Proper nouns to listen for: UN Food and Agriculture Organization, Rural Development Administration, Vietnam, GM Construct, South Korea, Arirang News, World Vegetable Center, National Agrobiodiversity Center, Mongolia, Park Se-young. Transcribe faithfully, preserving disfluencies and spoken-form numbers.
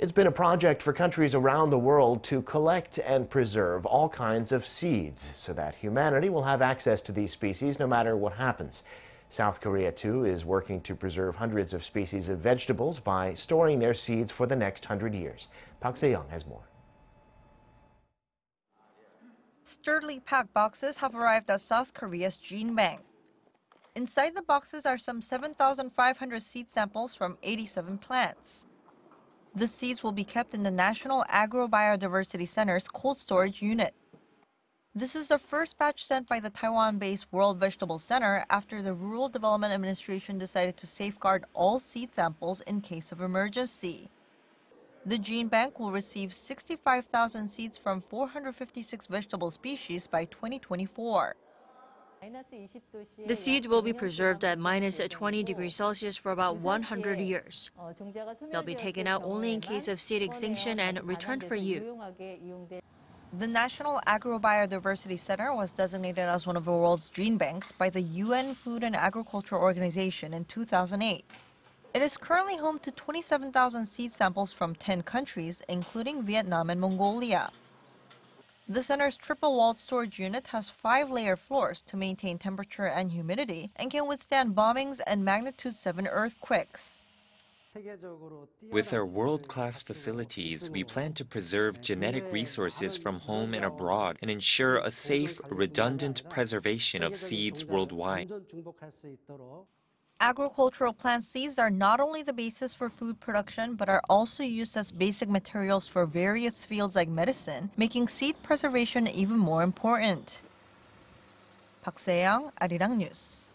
It's been a project for countries around the world to collect and preserve all kinds of seeds so that humanity will have access to these species no matter what happens. South Korea, too, is working to preserve hundreds of species of vegetables by storing their seeds for the next hundred years. Park Se-young has more. Sturdily packed boxes have arrived at South Korea's gene bank. Inside the boxes are some seven thousand five hundred seed samples from eighty-seven plants. The seeds will be kept in the National Agrobiodiversity Center's cold storage unit. This is the first batch sent by the Taiwan-based World Vegetable Center after the Rural Development Administration decided to safeguard all seed samples in case of emergency. The gene bank will receive sixty-five thousand seeds from four hundred fifty-six vegetable species by twenty twenty-four. The seeds will be preserved at minus twenty degrees Celsius for about one hundred years. They'll be taken out only in case of seed extinction and returned for use. The National Agrobiodiversity Center was designated as one of the world's gene banks by the U N Food and Agriculture Organization in two thousand eight. It is currently home to twenty-seven thousand seed samples from ten countries, including Vietnam and Mongolia. The center's triple-walled storage unit has five-layer floors to maintain temperature and humidity and can withstand bombings and magnitude seven earthquakes. With our world-class facilities, we plan to preserve genetic resources from home and abroad and ensure a safe, redundant preservation of seeds worldwide. Agricultural plant seeds are not only the basis for food production, but are also used as basic materials for various fields like medicine, making seed preservation even more important. Park Se-young, Arirang News.